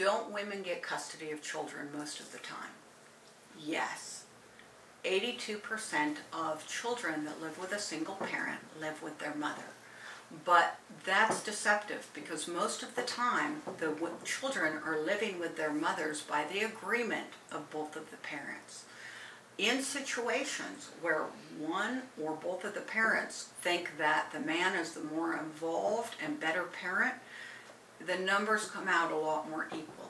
Don't women get custody of children most of the time? Yes. 82% of children that live with a single parent live with their mother. But that's deceptive, because most of the time the children are living with their mothers by the agreement of both of the parents. In situations where one or both of the parents think that the man is the more involved and better parent, the numbers come out a lot more equal.